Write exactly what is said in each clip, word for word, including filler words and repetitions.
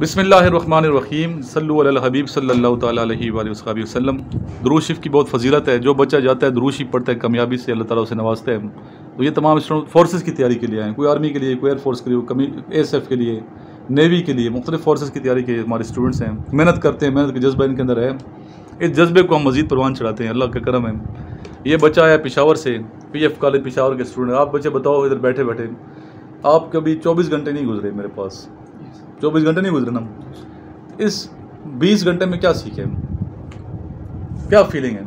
बिस्मिल्लाहिर्रहमानिर्रहीम सल्लु अलल हबीब सल्लल्लाहु तआला अलैहि वसल्लम। दुरूद शरीफ की बहुत फजीलत है, जो बच्चा जाता है दुरूद शरीफ पढ़ता है कामयाबी से, अल्लाह ताला उसे नवाजता है। तो ये तमाम फोर्सेस की तैयारी के लिए आए, कोई आर्मी के लिए, कोई एयरफोर्स के लिए, कोई एएसएफ के लिए, नेवी के लिए, मुख्तलिफ़ फोर्सेस की तैयारी के हमारे स्टूडेंट्स हैं। मेहनत करते हैं, मेहनत के जज्बा इनके अंदर है। इस जज्बे को हम मज़ीद परवान चढ़ाते हैं, अल्लाह का करम है। ये बच्चा आया पेशावर से, पी एफ कॉलेज पेशावर के स्टूडेंट। आप बच्चे बताओ, इधर बैठे बैठे आप कभी चौबीस घंटे नहीं गुजरे मेरे पास, चौबीस घंटे नहीं गुजरे ना। इस बीस घंटे में क्या सीखे, क्या फीलिंग है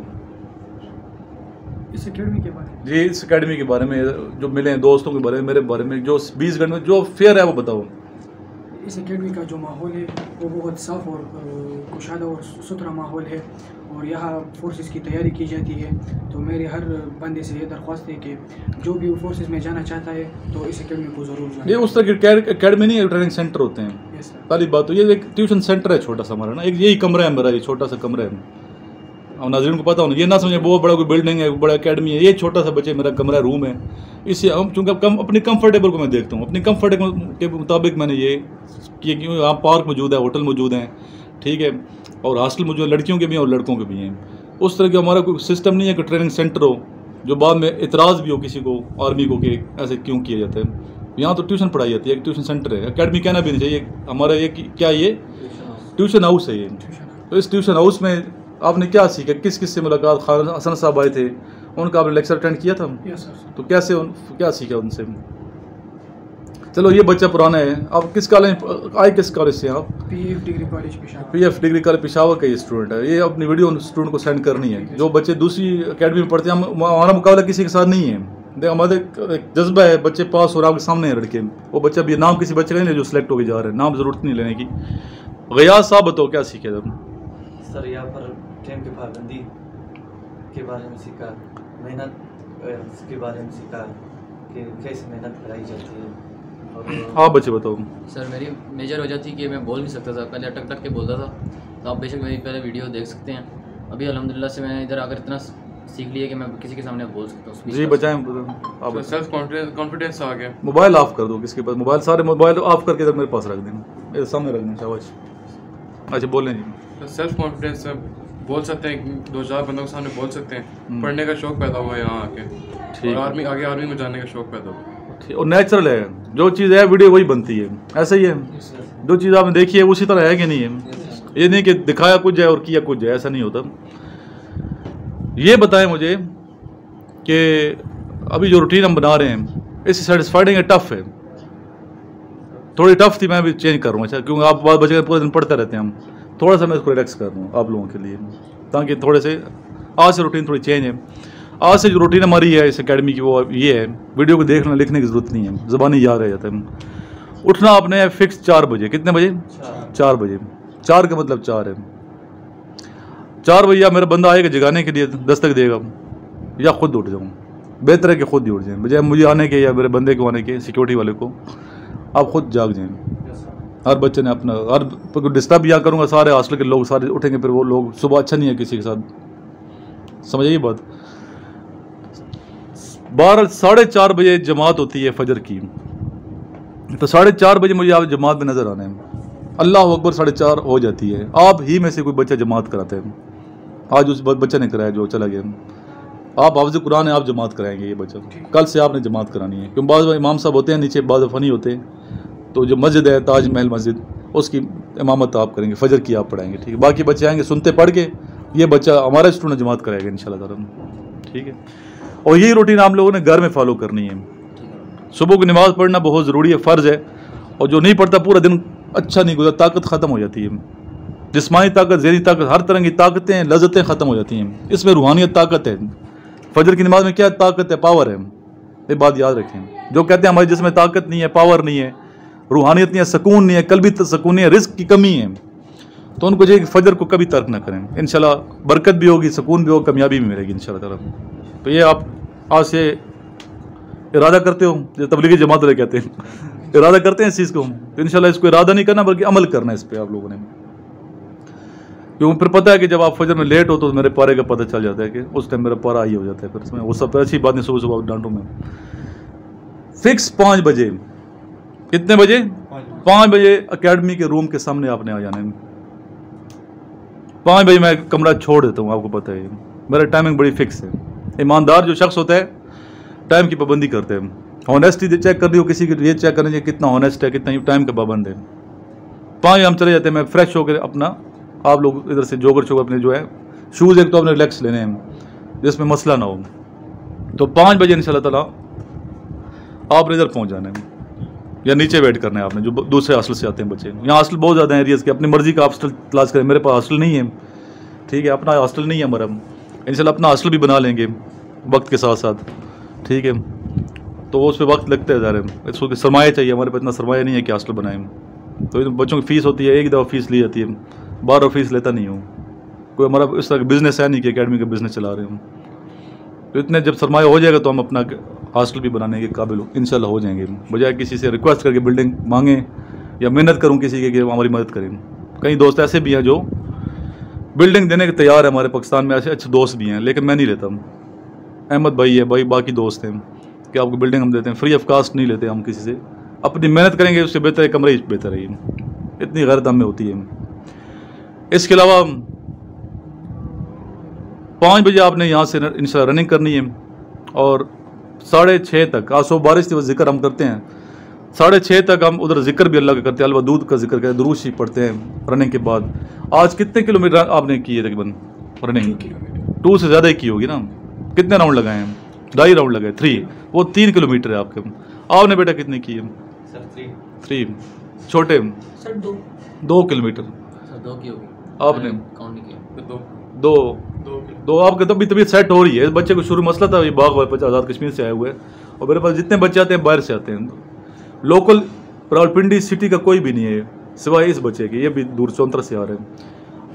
इस अकेडमी के बारे में जी, इस अकेडमी के बारे में, जो मिले दोस्तों के बारे में, मेरे बारे में, जो बीस घंटे में जो फेयर है वो बताओ। इस अकेडमी का जो माहौल है वो बहुत साफ़ और कुशादा और सुथरा माहौल है, और यहाँ फोर्सेस की तैयारी की जाती है। तो मेरे हर बंदे से ये दरख्वास्त है कि जो भी फोर्सेस में जाना चाहता है तो इस अकेडमी को ज़रूर जाए। ये उस तरह की अकेडमी नहीं है, ट्रेनिंग सेंटर होते हैं। पहली बात तो ये एक ट्यूशन सेंटर है छोटा सा हमारा ना, एक यही कमरा है मेरा, ये छोटा सा कमरा है। और नाज़रीन को पता होना, ये ना समझे बहुत बड़ा कोई बिल्डिंग है, बड़ा अकेडमी है। ये छोटा सा बच्चे मेरा कमरा रूम है। इससे हम चूँकि कम अपने कंफर्टेबल को मैं देखता हूँ, अपने कंफर्टेबल के मुताबिक मैंने ये कि यहाँ पार्क मौजूद है, होटल मौजूद हैं, ठीक है, और हॉस्टल मौजूद है, लड़कियों के भी हैं और लड़कों के भी हैं। उस तरह का हमारा कोई सिस्टम नहीं है कि ट्रेनिंग सेंटर हो, जो बाद में एतराज़ भी हो किसी को, आर्मी को, कि ऐसे क्यों किया जाता है। यहाँ तो ट्यूशन पढ़ाई जाती है, एक ट्यूशन सेंटर है, अकेडमी कहना भी नहीं चाहिए हमारा। ये क्या, ये ट्यूशन हाउस है ये। तो इस ट्यूशन हाउस में आपने क्या सीखा, किस किस से मुलाकात, खान हसन साहब आए थे, उनका आपने लेक्चर अटेंड किया था? Yes sir. तो कैसे उन, क्या सीखा उनसे? चलो ये बच्चा पुराना है। आप किस कॉलेज आए, किस कॉलेज से आप? PF degree college Peshawar. PF degree college Peshawar का ये स्टूडेंट है। ये अपनी वीडियो उन स्टूडेंट को सेंड करनी है जो बच्चे दूसरी अकेडमी में पढ़ते हैं। हम हमारा मुकाबला किसी के साथ नहीं है, देख हमारे जज्बा है। बच्चे पास हो रहे हैं, आपके सामने है लड़के। वो बच्चा भी नाम किसी बच्चे का नहीं जो सिलेक्ट होकर जा रहे हैं, नाम ज़रूरत नहीं लेने की। गयास साहब बताओ क्या सीखे तुम? सर यहाँ पर टाइम की पाबंदी के बारे में सीखा, मेहनत के बारे में सीखा कि कैसे मेहनत कराई जाती है। और आप बच्चे बताओ। सर मेरी मेजर हो जाती कि मैं बोल नहीं सकता था, पहले अटक अटक के बोलता था। तो आप बेशक मेरी पहले वीडियो देख सकते हैं। अभी अल्हम्दुलिल्लाह से मैंने इधर आकर इतना सीख लिया कि मैं किसी के सामने बोल सकता हूँ। जी बचाएं, आप सेल्फ कॉन्फिडेंस आ गया। मोबाइल ऑफ कर दो, किसके पास मोबाइल, सारे मोबाइल ऑफ करके इधर मेरे पास रख देना, मेरे सामने रख देना। शाबाश, अच्छा बोलें जी। सेल्फ कॉन्फिडेंस, बोल सकते हैं, दो चार बंदों के सामने बोल सकते हैं। पढ़ने का शौक पैदा हुआ है यहाँ आके, और आर्मी आगे आर्मी में जाने का शौक पैदा हुआ। और नेचुरल है, जो चीज़ है वीडियो वही बनती है, ऐसा ही है। जो चीज़ आपने देखी है उसी तरह है कि नहीं है, ये नहीं कि दिखाया कुछ है और किया कुछ है, ऐसा नहीं होता। ये बताएं मुझे कि अभी जो रूटीन हम बना रहे हैं इससे सेटिस्फाइडिंग है, टफ है? थोड़ी टफ थी, मैं भी चेंज करूँगा। अच्छा, क्योंकि आप बहुत बच्चे पूरे दिन पढ़ते रहते हैं, हम थोड़ा सा मैं इसको रिलैक्स कर दूँ आप लोगों के लिए, ताकि थोड़े से आज से रूटीन थोड़ी चेंज है। आज से जो रूटीन हमारी है इस अकेडमी की वो ये है, वीडियो को देखना लिखने की ज़रूरत नहीं है, ज़बानी याद रह जाता है। उठना आपने है फिक्स चार बजे। कितने बजे? चार, चार बजे। चार का मतलब चार है। चार बजे मेरा बंदा आएगा जगाने के लिए, दस्तक देगा, या खुद उठ जाऊँ। बेहतर है कि खुद ही उठ जाएँ, बजाय मुझे आने के या मेरे बंदे को आने के, सिक्योरिटी वाले को। आप खुद जाग जाएँ। हर बच्चे ने अपना, हर डिस्टर्ब या करूँगा, सारे हॉस्टल के लोग सारे उठेंगे, फिर वो लोग सुबह अच्छा नहीं है किसी के साथ, समझिए बात। बारह साढ़े चार बजे जमात होती है फजर की, तो साढ़े चार बजे मुझे आप जमात में नज़र आने हैं। अल्लाह अकबर, साढ़े चार हो जाती है। आप ही में से कोई बच्चा जमात कराते हैं, आज उस बच्चे ने कराया जो चला गया। आप हाफ़िज़ कुरान है, आप जमात कराएंगे ये बच्चा, कल से आपने जमात करानी है। क्योंकि बाद इमाम साहब होते हैं नीचे, बाद फ़नी होते हैं। तो जो मस्जिद है ताज महल मस्जिद, उसकी इमामत आप करेंगे, फजर की आप पढ़ाएंगे, ठीक है। बाकी बच्चे आएंगे सुनते पढ़ के, ये बच्चा हमारा स्टूडेंट जमात कराएगा इंशाल्लाह ताला, ठीक है। और यही रूटीन आप लोगों ने घर में फॉलो करनी है। सुबह की नमाज़ पढ़ना बहुत ज़रूरी है, फ़र्ज़ है। और जो नहीं पढ़ता पूरा दिन अच्छा नहीं गुजरता, ताकत ख़त्म हो जाती है। जिस्मानी ताकत, ज़हनी ताकत, हर तरह की ताकतें, लज़्ज़तें ख़त्म हो जाती हैं। इसमें रूहानियत ताकत है, फजर की नमाज में क्या ताकत है, पावर है। ये बात याद रखें, जो कहते हैं हमारे जिसमें ताकत नहीं है, पावर नहीं है, रूहानियत नहीं है, सकून नहीं है, कल भी तस्कून है, रिस्क की कमी है, तो उनको चाहिए फजर को कभी तर्क ना करें। इंशाल्लाह बरकत भी होगी, सकून भी होगा, कामयाबी भी मिलेगी इंशाल्लाह ताला। तो ये आप आज से इरादा करते हो, जो तबलीगी जमात वाले कहते हैं इरादा करते हैं इस चीज़ को, तो इंशाल्लाह इसको इरादा नहीं करना बल्कि अमल करना है इस पर आप लोगों ने। क्योंकि फिर पता है कि जब आप फजर में लेट हो तो मेरे पारे का पता चल जाता है कि उस टाइम मेरा पारा आई हो जाता है, फिर उसमें वो सब अच्छी बात नहीं। सुबह सुबह डांटू में फिक्स पाँच बजे। कितने बजे? पाँच बजे एकेडमी के रूम के सामने आपने आ जाने, पाँच बजे मैं कमरा छोड़ देता हूँ। आपको पता है मेरा टाइमिंग बड़ी फिक्स है। ईमानदार जो शख्स होता है टाइम की पाबंदी करते हैं। हॉनेस्टी चेक कर दियो किसी की, ये चेक करना चाहिए कितना हॉनेस्ट है, कितना टाइम का पाबंद है। पाँच बजे हम चले जाते हैं, मैं फ्रेश होकर अपना, आप लोग इधर से जोगर शोगर अपने जो है शूज़ एक तो अपने रिलैक्स लेने हैं जिसमें मसला ना हो। तो पाँच बजे इंशाल्लाह ताला आपने इधर पहुँच जाना है या नीचे वेट करना है आपने, जो दूसरे हॉस्टल से आते हैं बच्चे। यहाँ हॉस्टल बहुत ज़्यादा हैं एरियाज़ के, अपनी मर्ज़ी का हॉस्टल तलाश करें। मेरे पास हॉस्टल नहीं है, ठीक है, अपना हॉस्टल नहीं है हमारा। इंशाल्लाह अपना हॉस्टल भी बना लेंगे वक्त के साथ साथ, ठीक है। तो वो उस पर वक्त लगता है ज़ाहिर है, इसको सरमाया चाहिए। हमारे पास इतना सरमाया नहीं है कि हॉस्टल बनाएं। तो बच्चों की फ़ीस होती है, एक दफ़ा फ़ीस ली जाती है, बार बार फ़ीस लेता नहीं हूँ। कोई हमारा इस तरह का बिज़नेस है नहीं कि अकेडमी का बिज़नेस चला रहे हूँ। तो इतने जब सरमाया हो जाएगा तो हम अपना हॉस्टल भी बनाने के काबिल इंशाल्लाह हो जाएंगे, बजाय किसी से रिक्वेस्ट करके बिल्डिंग मांगें या मेहनत करूं किसी के कि हमारी मदद करें। कई दोस्त ऐसे भी हैं जो बिल्डिंग देने के तैयार है, हमारे पाकिस्तान में ऐसे अच्छे दोस्त भी हैं, लेकिन मैं नहीं लेता। अहमद भाई है, भाई बाकी दोस्त हैं कि आपको बिल्डिंग हम देते हैं, फ्री ऑफ कास्ट नहीं लेते हम किसी से। अपनी मेहनत करेंगे उससे बेहतर है, कमरे ही बेहतर है। इतनी गैरत हमें होती है। इसके अलावा पाँच बजे आपने यहाँ से इंशाल्लाह रनिंग करनी है और साढ़े छः तक, आज सुबह बारिश थी वो जिक्र हम करते हैं, साढ़े छः तक हम उधर जिक्र भी अल्लाह का करते हैं, अलवा दूध का जिक्र करते, दुरूद शरीफ पढ़ते हैं रनिंग के बाद। आज कितने किलोमीटर आपने किए तकरीबन रनिंग? किलोमीटर टू से ज़्यादा ही की होगी ना। कितने राउंड लगाए हैं? ढाई राउंड लगाए, थ्री। वो तीन किलोमीटर है आपके। आपने बेटा कितने किए? थ्री। छोटे दो किलोमीटर आपने दो तो आपके तब भी तबीयत सेट हो रही है। इस बच्चे को शुरू मसला था, ये बाग वापस आज़ाद कश्मीर से आए हुए हैं और मेरे पास जितने बच्चे आते हैं बाहर से आते हैं। लोकल रावलपिंडी सिटी का कोई भी नहीं है सिवाय इस बच्चे के, ये भी दूर चौंतरा से आ रहे हैं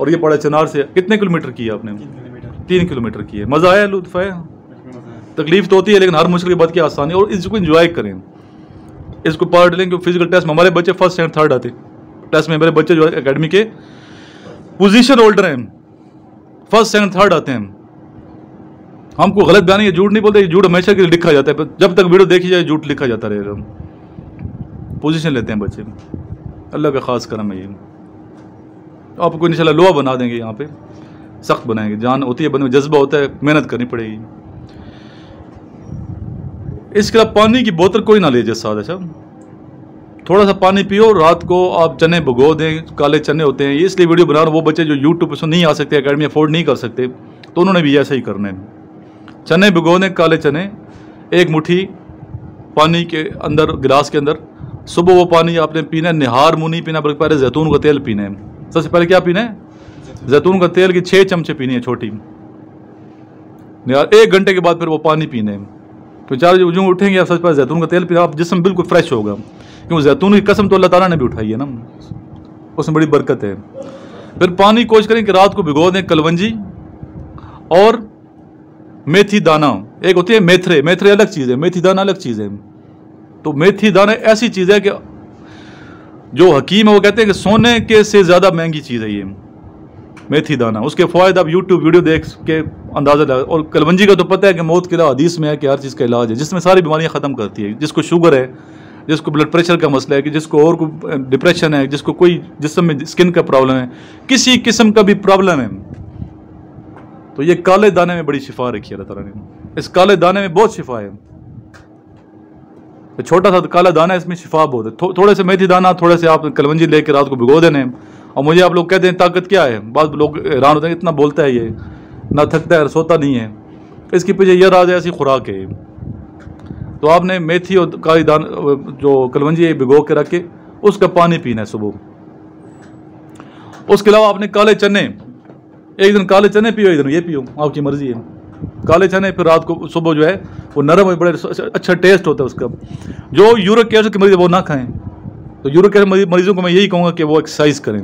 और ये पड़ा चनार से। कितने किलोमीटर किए आपने? तीन किलोमीटर किए। मज़ा आया? लुत्फ आया? तकलीफ तो होती है लेकिन हर मुश्किल के बाद की आसानी, और इसको इन्जॉय करें, इसको पार्ट लें। क्योंकि फिजिकल टेस्ट में हमारे बच्चे फर्स्ट एंड थर्ड आते टेस्ट में। मेरे बच्चे जो है अकेडमी के पोजीशन होल्डर हैं, फर्स्ट सेकंड थर्ड आते हैं। हमको गलत बयानी है, झूठ नहीं बोलते, झूठ हमेशा के लिए लिखा जाता है। जब तक वीडियो देखी जाए झूठ लिखा जाता रहेगा। पोजीशन लेते हैं बच्चे, अल्लाह का खास करम है ये। आपको इंशाल्लाह लोहा बना देंगे, यहाँ पे सख्त बनाएंगे। जान होती है बंदे में, जज्बा होता है, मेहनत करनी पड़ेगी। इसके अलावा पानी की बोतल कोई ना लीजिए साथ। अच्छा, थोड़ा सा पानी पियो। रात को आप चने भिगो दें, काले चने होते हैं। ये इसलिए वीडियो बना रहा हूँ, वो बच्चे जो यूट्यूब पर नहीं आ सकते, अकेडमी अफोर्ड नहीं कर सकते, तो उन्होंने भी ऐसा ही करना है। चने भिगो दें, काले चने, एक मुट्ठी पानी के अंदर, गिलास के अंदर। सुबह वो पानी आपने पीना है, निहार मुँह नहीं पीना, बल्कि पहले जैतून का तेल पीना है। सबसे पहले क्या पीना है? जैतून का तेल की छः चमचे पीनी है, छोटी निहार। एक घंटे के बाद फिर वो पानी पीना है। तो चार बजे जो उठेंगे आप सबसे पहले जैतून का तेल पीना, आप जिसम बिल्कुल फ्रेश होगा। क्यों? जैतून की कसम तो अल्लाह ताला ने भी उठाई है ना, उसमें बड़ी बरकत है। फिर पानी कोशिश करें कि रात को भिगो दें, कलवंजी और मेथी दाना। एक होती है मेथरे, मेथरे अलग चीज़ है, मेथी दाना अलग चीज़ है। तो मेथी दाना ऐसी चीज़ है कि जो हकीम है वो कहते हैं कि सोने के से ज़्यादा महंगी चीज़ है ये मेथी दाना। उसके फ़ायदे आप यूट्यूब वीडियो देख के अंदाज़ा लगा। और कलवंजी का तो पता है कि मौत के अलावा हदीस में है कि हर चीज़ का इलाज है, जिसमें सारी बीमारियाँ ख़त्म करती है। जिसको शुगर है, जिसको ब्लड प्रेशर का मसला है, कि जिसको और कोई डिप्रेशन है, जिसको कोई जिसम में स्किन का प्रॉब्लम है, किसी किस्म का भी प्रॉब्लम है, तो ये काले दाने में बड़ी शिफा रखी है अल्लाह ताला ने। इस काले दाने में बहुत शिफा है। तो छोटा सा काला दाना है, इसमें शिफा बहुत है। थो, थोड़े से मेथी दाना, थोड़े से आप कलवंजी लेके रात को भिगो देने। और मुझे आप लोग कहते हैं ताकत क्या है, बाद लोग हैरान होते हैं, इतना बोलता है ये, ना थकता है, सोता नहीं है। इसके पीछे यह राज है, ऐसी खुराक है। तो आपने मेथी और काली दान जो कलवंजी भिगो के रखे, उसका पानी पीना है सुबह। उसके अलावा आपने काले चने, एक दिन काले चने पियो, एक दिन ये पियो, आपकी मर्ज़ी है। काले चने फिर रात को सुबह जो है वो नरम और बड़े अच्छा टेस्ट होता है उसका। जो यूरिक एसिड के मरीज़ वो ना खाएं। तो यूरिक एसिड मरीज़ों को मैं यही कहूँगा कि वो एक्सरसाइज करें।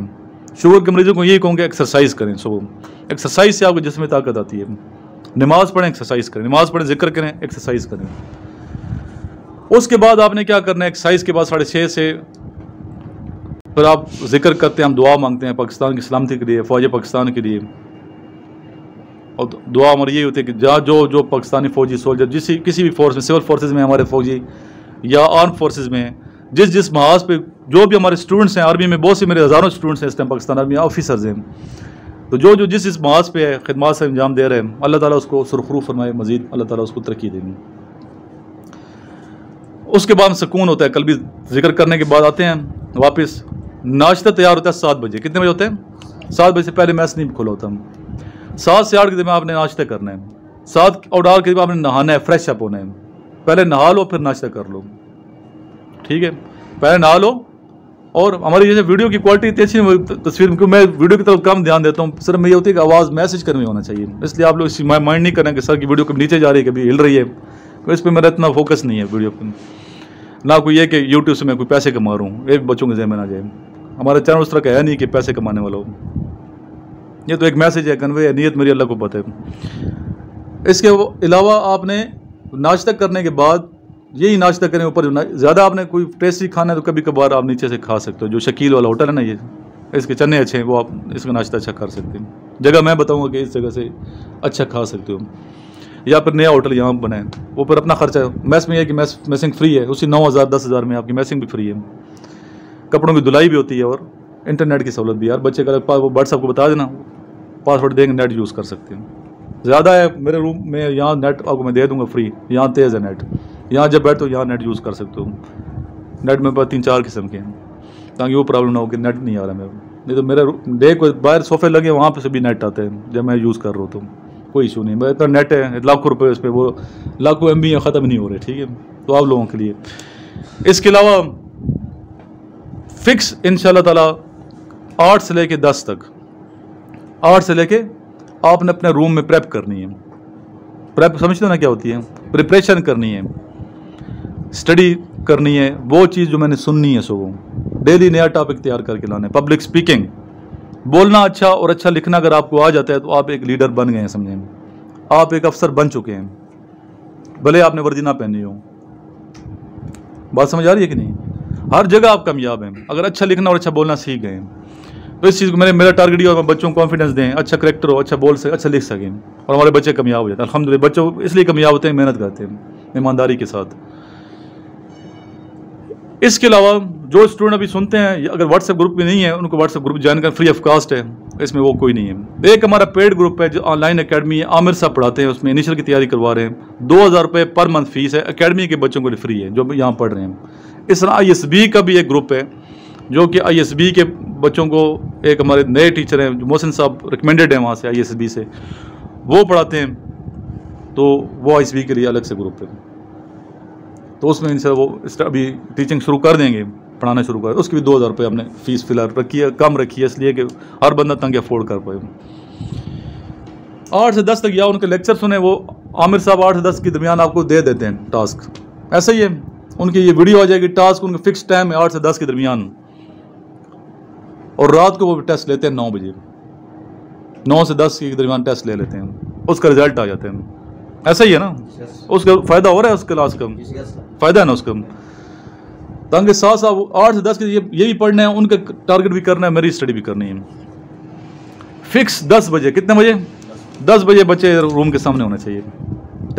शुगर के मरीज़ों को यही कहूँगा एक्सरसाइज करें सुबह। एक्सरसाइज से आपको जिसमें ताकत आती है। नमाज़ पढ़ें, एक्सरसाइज करें, नमाज़ पढ़ें, जिक्र करें, एक्सरसाइज करें। उसके बाद आपने क्या करना है, एक्सरसाइज के बाद साढ़े छः से फिर आप जिक्र करते हैं, हम दुआ मांगते हैं पाकिस्तान की सलामती के लिए, फ़ौज पाकिस्तान के लिए। और दुआ हमारी यही होती है कि जहाँ जो जो पाकिस्तानी फ़ौजी सोल्जर जिस किसी भी फोर्स में, सिविल फोर्सेज में, हमारे फौजी या आर्म फोर्सेज में, जिस जिस महाज पे जो भी हमारे स्टूडेंट्स हैं आर्मी में, बहुत से मेरे हज़ारों स्टूडेंट्स हैं इस टाइम पाकिस्तान आर्मी ऑफिसर्स हैं, तो जो जो जिस इस मास पे है खिदमत से अंजाम दे रहे हैं, अल्लाह ताला उसको सुरखरू फरमाए, मज़ीद अल्लाह ताला उसको तरक्की देंगे। उसके बाद सुकून होता है, कल भी जिक्र करने के बाद आते हैं वापस, नाश्ता तैयार होता है सात बजे। कितने बजे होते हैं? सात बजे से पहले मैस नहीं खुला होता। सात से आठ के दिन में आपने नाश्ता करना है, सात और आठ के दिन में आपने नहाना है, फ्रेश अप होना है। पहले नहा लो फिर नाश्ता कर लो, ठीक है? पहले नहा लो। और हमारी जैसे वीडियो की क्वालिटी इतनी अच्छी नहीं, तस्वीर क्योंकि मैं वीडियो की तरफ कम ध्यान देता हूँ, सिर्फ मैं ये होती है कि आवाज़ मैसेज करनी होना चाहिए, इसलिए आप लोग इसी माइंड नहीं करना कि सर की वीडियो कभी नीचे जा रही है कभी हिल रही है, तो इस पर मेरा इतना फोकस नहीं है वीडियो पर, ना कोई ये कि यूट्यूब से मैं कोई पैसे कमा रहा हूँ, ये बच्चों के जहन में ना जाए। हमारा चैनल उस तरह का है नहीं कि पैसे कमाने वाला हो, ये तो एक मैसेज है, कन्वे नीयत मेरी अल्लाह को पता है। इसके अलावा आपने नाश्ता करने के बाद यही नाश्ता करें, ऊपर ज़्यादा आपने कोई टेस्टी खाना है तो कभी कभार आप नीचे से खा सकते हो, जो शकील वाला होटल है ना, ये इसके चने अच्छे हैं, वो आप इसका नाश्ता अच्छा कर सकते हैं। जगह मैं बताऊंगा कि इस जगह से अच्छा खा सकते हो, या फिर नया होटल यहाँ बनाएं, वो पर अपना खर्चा। मैस में यह कि मैस मैसिंग फ्री है, उसी नौ हज़ार दस हज़ार में आपकी मैसिंग भी फ्री है, कपड़ों की धुलाई भी होती है और इंटरनेट की सहूलत भी। यार बच्चे का वो व्हाट्सएप को बता देना, पासवर्ड देंगे, नेट यूज़ कर सकते हैं। ज़्यादा है मेरे रूम में, यहाँ नेट आपको मैं दे दूंगा फ्री, यहाँ तेज़ है नेट, यहाँ जब बैठो यहाँ नेट यूज़ कर सकते हो। नेट में पर तीन चार किस्म के हैं, ताकि वो प्रॉब्लम ना हो कि नेट नहीं आ रहा मेरे, नहीं तो मेरे डे को बाहर सोफे लगे वहाँ पर से भी नेट आता है, जब मैं यूज़ कर रहा हूँ तो कोई इशू नहीं। मैं इतना नेट है लाखों रुपये उस पर, वो लाखों एम बी ख़त्म नहीं हो रहे, ठीक है? तो आप लोगों के लिए इसके अलावा फ़िक्स इंशाल्लाह ताला आठ से लेके दस तक, आठ से लेके आपने अपने रूम में प्रेप करनी है। प्रेप समझते हो ना क्या होती है? प्रिपरेशन करनी है, स्टडी करनी है, वो चीज़ जो मैंने सुननी है सुबह, डेली नया टॉपिक तैयार करके लाना है। पब्लिक स्पीकिंग, बोलना अच्छा और अच्छा लिखना अगर आपको आ जाता है तो आप एक लीडर बन गए हैं, समझें आप एक अफसर बन चुके हैं, भले आपने वर्दी ना पहनी हो। बात समझ आ रही है कि नहीं? हर जगह आप कामयाब हैं अगर अच्छा लिखना और अच्छा बोलना सीख गए हैं। तो इस चीज़ को मेरे मेरा टारगेट ही होगा, बच्चों को कॉन्फिडेंस दें, अच्छा करेक्टर हो, अच्छा बोल सकें, अच्छा लिख सकें, और हमारे बच्चे कामयाब हो जाते हैं अल्हम्दुलिल्लाह। बच्चों इसलिए कामयाब होते हैं, मेहनत करते हैं ईमानदारी के साथ। इसके अलावा जो स्टूडेंट अभी सुनते हैं, अगर व्हाट्सएप ग्रुप में नहीं है, उनको व्हाट्सएप ग्रुप ज्वाइन कर, फ्री ऑफ कास्ट है, इसमें वो कोई नहीं है। एक हमारा पेड ग्रुप है जो ऑनलाइन अकेडमी है, आमिर साहब पढ़ाते हैं, उसमें इनिशियल की तैयारी करवा रहे हैं, दो हज़ार रुपये पर मंथ फीस है, अकेडमी के बच्चों के लिए फ्री है जो यहाँ पढ़ रहे हैं। इस तरह आई एस बी का भी एक ग्रुप है, जो कि आई एस बी के बच्चों को एक हमारे नए टीचर हैं जो मोहसिन साहब रिकमेंडेड हैं वहाँ से आई एस बी से, वो पढ़ाते हैं, तो वो आई एस बी के लिए अलग से ग्रुप है, तो उसमें इनसे वो अभी टीचिंग शुरू कर देंगे, पढ़ाना शुरू कर। उसकी भी दो हज़ार रुपये हमने फ़ीस फिलहाल रखी है, कम रखी है इसलिए कि हर बंदा तंग अफोर्ड कर पाए। आठ से दस तक या उनके लेक्चर सुने, वो आमिर साहब आठ से दस के दरमियान आपको दे देते हैं टास्क, ऐसा ही है, उनकी ये वीडियो आ जाएगी, टास्क उनके फिक्स टाइम है आठ से दस के दरमियान, और रात को वो टेस्ट लेते हैं नौ बजे, नौ से दस के दरमियान टेस्ट ले लेते हैं, उसका रिजल्ट आ जाता है। ऐसा ही है ना, उसका फ़ायदा हो रहा है, उस क्लास का फ़ायदा है ना उसका। ताकि साथ साथ आठ से दस के ये ये भी पढ़ना है, उनका टारगेट भी करना है, मेरी स्टडी भी करनी है। फिक्स दस बजे, कितने बजे? दस बजे बच्चे रूम के सामने होना चाहिए,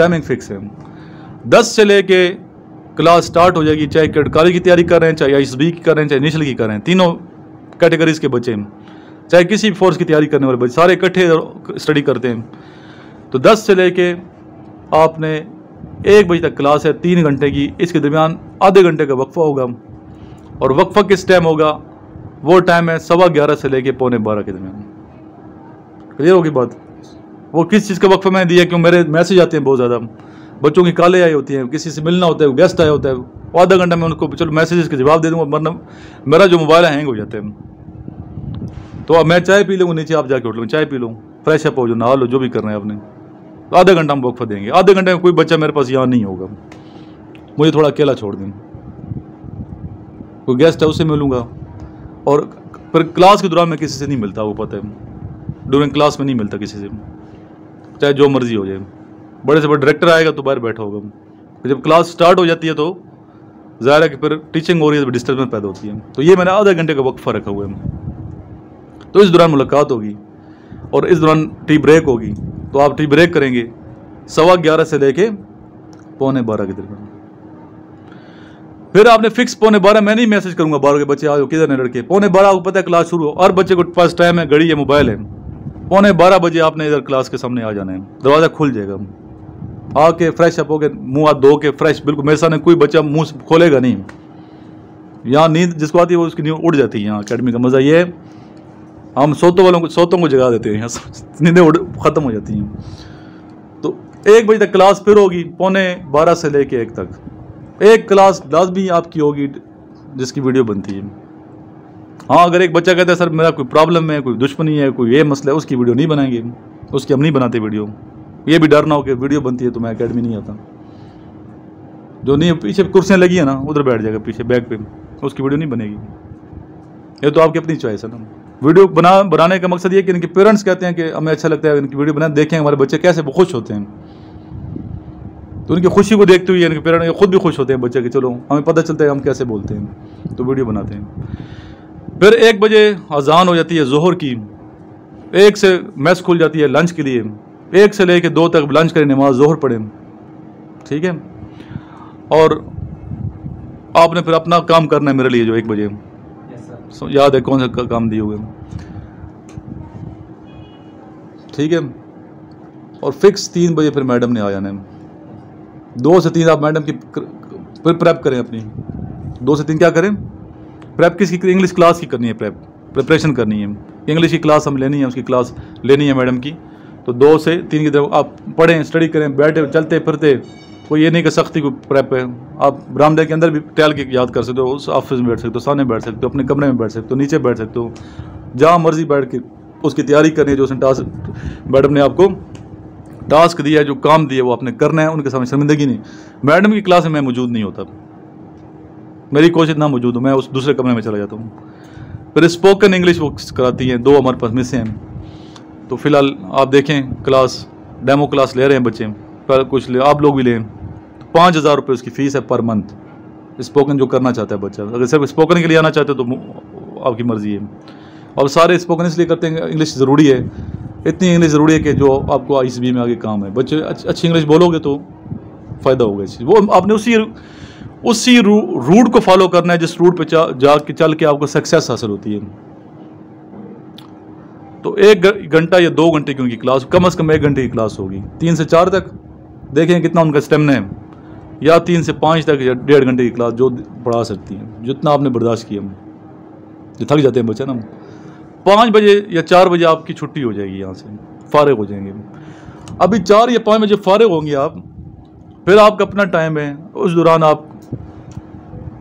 टाइमिंग फिक्स है। दस से लेके क्लास स्टार्ट हो जाएगी, चाहे कैडेट कॉलेज की तैयारी कर रहे हैं, चाहे आई एस बी की कर रहे हैं, चाहे इनिशियल की कर रहे हैं, तीनों कैटेगरीज के बच्चे, चाहे किसी भी फोर्स की तैयारी करने वाले बच्चे, सारे इकट्ठे स्टडी करते हैं। तो दस से लेके आपने एक बजे तक क्लास है, तीन घंटे की, इसके दरमियान आधे घंटे का वक्फा होगा, और वक्फा किस टाइम होगा? वो टाइम है सवा ग्यारह से लेके पौने बारह के दरमियान। क्लियर होगी बात? वो किस चीज़ का वक्फा मैंने दिया, क्यों मेरे मैसेज आते हैं बहुत ज़्यादा, बच्चों की कॉलें आई होती हैं, किसी से मिलना होता है, गेस्ट आया होता है, आधा घंटा मैं उनको चलो मैसेजेस के जवाब दे दूँगा, वरना मेरा जो मोबाइल हैंग हो जाता है। तो अब मैं चाय पी लूँगा नीचे, आप जाके होटल में चाय पी लो, फ्रेश अप हो जाओ, नहा लो, जो भी करना है आपने, तो आधा घंटा हम वक्फा देंगे। आधे घंटे में कोई बच्चा मेरे पास यहाँ नहीं होगा, मुझे थोड़ा अकेला छोड़ दें, कोई गेस्ट है उससे मिलूँगा, और फिर क्लास के दौरान मैं किसी से नहीं मिलता, वो पता है, ड्यूरिंग क्लास में नहीं मिलता किसी से, चाहे जो मर्जी हो जाए। बड़े से बड़े डायरेक्टर आएगा तो बाहर बैठा होगा, जब क्लास स्टार्ट हो जाती है तो ज़ाहिर है कि फिर टीचिंग हो रही है तो डिस्टर्बेंस पैदा होती है। तो ये मैंने आधा घंटे का वक्फा रखा हुआ है, तो इस दौरान मुलाकात होगी, और इस दौरान टी ब्रेक होगी, तो आप टी ब्रेक करेंगे सवा ग्यारह से लेके पौने बारह के दरमियान। फिर आपने फिक्स पौने बारह मैं नहीं मैसेज करूंगा बारह के बच्चे आओ किधर ने लड़के, पौने बारह को पता है क्लास शुरू हो और बच्चे को फर्स्ट टाइम है, घड़ी है, मोबाइल है, पौने बारह बजे आपने इधर क्लास के सामने आ जाना है, दरवाज़ा खुल जाएगा। आके फ्रेश अप होके मुँह हाथ धो के फ्रेश, बिल्कुल मेरे सामने कोई बच्चा मुँह खोलेगा नहीं। यहाँ नींद जिसको आती है वो उसकी नींद उड़ जाती है। यहाँ अकेडमी का मज़ा ये है, हम सोतों वालों को सोतों को जगा देते हैं, यहाँ नींदें उड़ ख़त्म हो जाती हैं। तो एक बजे तक क्लास फिर होगी, पौने बारह से लेके एक तक एक क्लास लाजमी आपकी होगी जिसकी वीडियो बनती है। हाँ, अगर एक बच्चा कहता है सर मेरा कोई प्रॉब्लम है, कोई दुश्मनी है, कोई ये मसला है, उसकी वीडियो नहीं बनाएंगे, उसकी हम नहीं बनाते वीडियो। ये भी डर ना हो कि वीडियो बनती है तो मैं अकेडमी नहीं आता। जो नहीं पीछे कुर्सियाँ लगी है ना उधर बैठ जाएगा पीछे बैग पे, उसकी वीडियो नहीं बनेगी। ये तो आपकी अपनी चॉइस है ना। वीडियो बना बनाने का मकसद ये कि इनके पेरेंट्स कहते हैं कि हमें अच्छा लगता है इनकी वीडियो बना, देखें हमारे बच्चे कैसे वो खुश होते हैं, तो उनकी खुशी को देखते हुए इनके पेरेंट्स खुद भी खुश होते हैं बच्चे के, चलो हमें पता चलता है हम कैसे बोलते हैं, तो वीडियो बनाते हैं। फिर एक बजे अजान हो जाती है जोहर की, एक से मैस खुल जाती है लंच के लिए, एक से लेकर दो तक लंच करें, नमाज जोहर पढ़ें, ठीक है। और आपने फिर अपना काम करना है मेरे लिए जो एक बजे yes, याद है कौन सा का, काम दिए हुए, ठीक है। और फिक्स तीन बजे फिर मैडम ने आ जाना है। दो से तीन आप मैडम की फिर प्रेप करें अपनी, दो से तीन क्या करें प्रेप, किसकी? इंग्लिश क्लास की करनी है प्रेप, प्रिपरेशन करनी है। इंग्लिश की क्लास हम लेनी है, उसकी क्लास लेनी है मैडम की। तो दो से तीन की तरफ आप पढ़ें, स्टडी करें, बैठे चलते फिरते, कोई ये नहीं कि सख्ती को प्रेप है। आप बरामदे के अंदर भी टहल के याद कर सकते हो, उस ऑफिस में बैठ सकते हो, सामने बैठ सकते हो, अपने कमरे में बैठ सकते हो, नीचे बैठ सकते हो, जहाँ मर्जी बैठ के उसकी तैयारी करनी है। जो उसने टास्क मैडम ने आपको टास्क दिया है, जो काम दिया है वो आपने करना है, उनके सामने शर्मिंदगी नहीं। मैडम की क्लास में मैं मौजूद नहीं होता, मेरी कोशिश ना मौजूद हूँ, मैं उस दूसरे कमरे में चला जाता हूँ। फिर स्पोकन इंग्लिश वो कराती हैं, दो हमारे पास मिसें हैं। तो फिलहाल आप देखें क्लास, डेमो क्लास ले रहे हैं बच्चे, पर कुछ ले आप लोग भी लें, तो पाँच हज़ार रुपये उसकी फ़ीस है पर मंथ। स्पोकन जो करना चाहता है बच्चा, अगर सिर्फ स्पोकन के लिए आना चाहते हो तो आपकी मर्ज़ी है। और सारे स्पोकन इसलिए करते हैं, इंग्लिश ज़रूरी है, इतनी इंग्लिश ज़रूरी है कि जो आपको आई एस बी में आगे काम है, बच्चे अच्छी इंग्लिश बोलोगे तो फ़ायदा होगा इस चीज़। वो आपने उसी उसी रू, रूट को फॉलो करना है जिस रूट पर जा, जा के चल के आपको सक्सेस हासिल होती है। तो एक घंटा या दो घंटे की उनकी क्लास, कम अज़ कम एक घंटे की क्लास होगी, तीन से चार तक, देखें कितना उनका स्टेमिना है, या तीन से पाँच तक या डेढ़ घंटे की क्लास जो पढ़ा सकती है, जितना आपने बर्दाश्त किया। जो थक जाते हैं बच्चे ना, पाँच बजे या चार बजे आपकी छुट्टी हो जाएगी, यहाँ से फारिग हो जाएंगे। अभी चार या पाँच बजे फारिग होंगे आप, फिर आपका अपना टाइम है, उस दौरान आप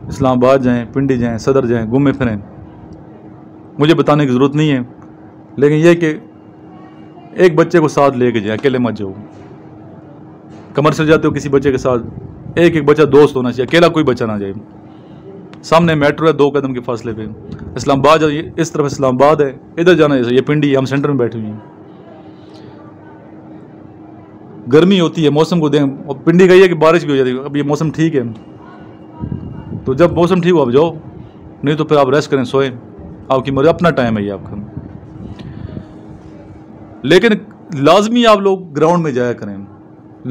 इस्लामाबाद जाएँ, पिंडी जाएँ, सदर जाएँ, घूमें फिरें, मुझे बताने की ज़रूरत नहीं है। लेकिन यह कि एक बच्चे को साथ ले कर जाए, अकेले मत जाओ। कमर्शियल जाते हो किसी बच्चे के साथ, एक एक बच्चा दोस्त होना चाहिए, अकेला कोई बच्चा ना जाए। सामने मेट्रो है दो कदम के फासले पे, इस्लामाबाद इस तरफ इस्लामाबाद है, इधर जाना है, ये पिंडी, हम सेंटर में बैठे हुए हैं। गर्मी होती है, मौसम को दें, और पिंडी का ये कि बारिश भी हो जाती है, अब ये मौसम ठीक है, तो जब मौसम ठीक हो आप जाओ, नहीं तो फिर आप रेस्ट करें, सोएं, आपकी मर्जी, अपना टाइम है ये आपका। लेकिन लाजमी आप लोग ग्राउंड में जाया करें,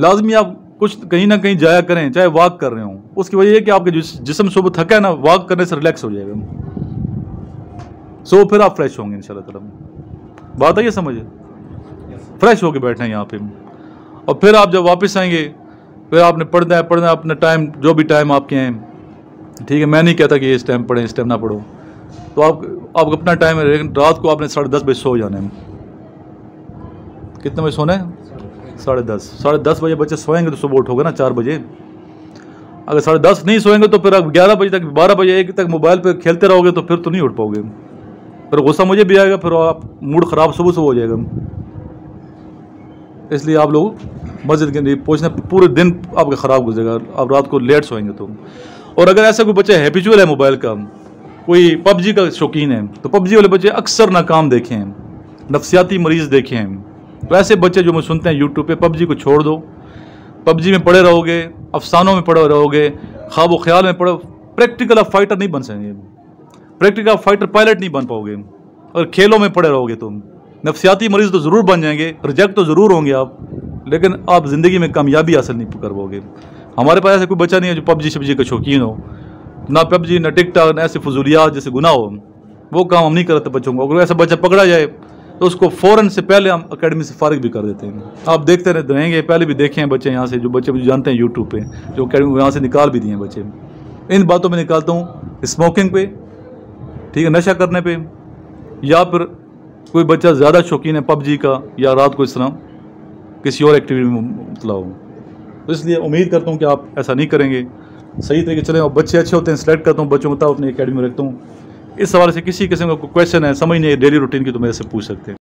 लाजमी आप कुछ कहीं ना कहीं जाया करें, चाहे वॉक कर रहे हों। उसकी वजह यह कि आपके जिस्म सुबह थका है ना, वॉक करने से रिलैक्स हो जाएगा, सो फिर आप फ्रेश होंगे इंशाल्लाह ताला। बात है ये समझे, फ्रेश होके बैठे हैं यहाँ पे, और फिर आप जब वापस आएंगे फिर आपने पढ़ना है पढ़ना है अपना टाइम, जो भी टाइम आपके हैं, ठीक है। मैं नहीं कहता कि इस टाइम पढ़ें इस टाइम ना पढ़ो, तो आप आपका अपना टाइम है। लेकिन रात को आपने साढ़े दस बजे सो जाना है। कितने बजे सोना है? साढ़े दस। साढ़े दस बजे बच्चे सोएंगे तो सुबह उठोगे ना चार बजे। अगर साढ़े दस नहीं सोएंगे तो फिर आप ग्यारह बजे तक, बारह बजे, एक तक मोबाइल पे खेलते रहोगे तो फिर तो नहीं उठ पाओगे। फिर गुस्सा मुझे भी आएगा, फिर आप मूड ख़राब सुबह सुबह हो जाएगा। इसलिए आप लोग मस्जिद के लिए पहुँचना, पूरे दिन आपका ख़राब गुजरेगा आप रात को लेट सोएंगे तो। और अगर ऐसा कोई बच्चा हैबिचुअल है मोबाइल का, कोई पबजी का शौकीन है, तो पबजी वाले बच्चे अक्सर नाकाम देखे हैं, नफसियाती मरीज़ देखे हैं। तो ऐसे बच्चे जो मैं सुनते हैं यूट्यूब पे, पबजी को छोड़ दो, पबजी में पड़े रहोगे, अफसानों में पड़े रहोगे, ख्वाब व ख्याल में पड़े, प्रैक्टिकल आप फाइटर नहीं बन सकेंगे, प्रैक्टिकल आप फाइटर पायलट नहीं बन पाओगे। और खेलों में पड़े रहोगे तो नफसियाती मरीज़ तो ज़रूर बन जाएंगे, रिजेक्ट तो ज़रूर होंगे आप, लेकिन आप ज़िंदगी में कामयाबी हासिल नहीं कर पाओगे। हमारे पास ऐसा कोई बच्चा नहीं है जो पबजी शबजी का शौकीन हो, ना पबजी ना टिकटॉक ना ऐसे फजूलियात जैसे गुनाह हो, वो काम हम नहीं करते बच्चों को। अगर ऐसा बच्चा पकड़ा जाए तो उसको फ़ौरन से पहले हम अकेडमी से फारिग भी कर देते हैं। आप देखते रहते रहेंगे, पहले भी देखे हैं बच्चे यहाँ से, जो बच्चे जानते हैं यूट्यूब पे, जो अकेडमी यहाँ से निकाल भी दिए हैं बच्चे। इन बातों में निकालता हूँ स्मोकिंग पे, ठीक है, नशा करने पे, या फिर कोई बच्चा ज़्यादा शौकीन है पबजी का या रात को इस तरह किसी और एक्टिविटी में मुबतला हो। तो इसलिए उम्मीद करता हूँ कि आप ऐसा नहीं करेंगे, सही तरीके चले। और बच्चे अच्छे होते हैं सेलेक्ट करता हूँ बच्चों को, अपनी अकेडमी में रखता हूँ। इस हवाले से किसी किस्म का क्वेश्चन है, समझ नहीं है डेली रूटीन की, तो मेरे से पूछ सकते हैं।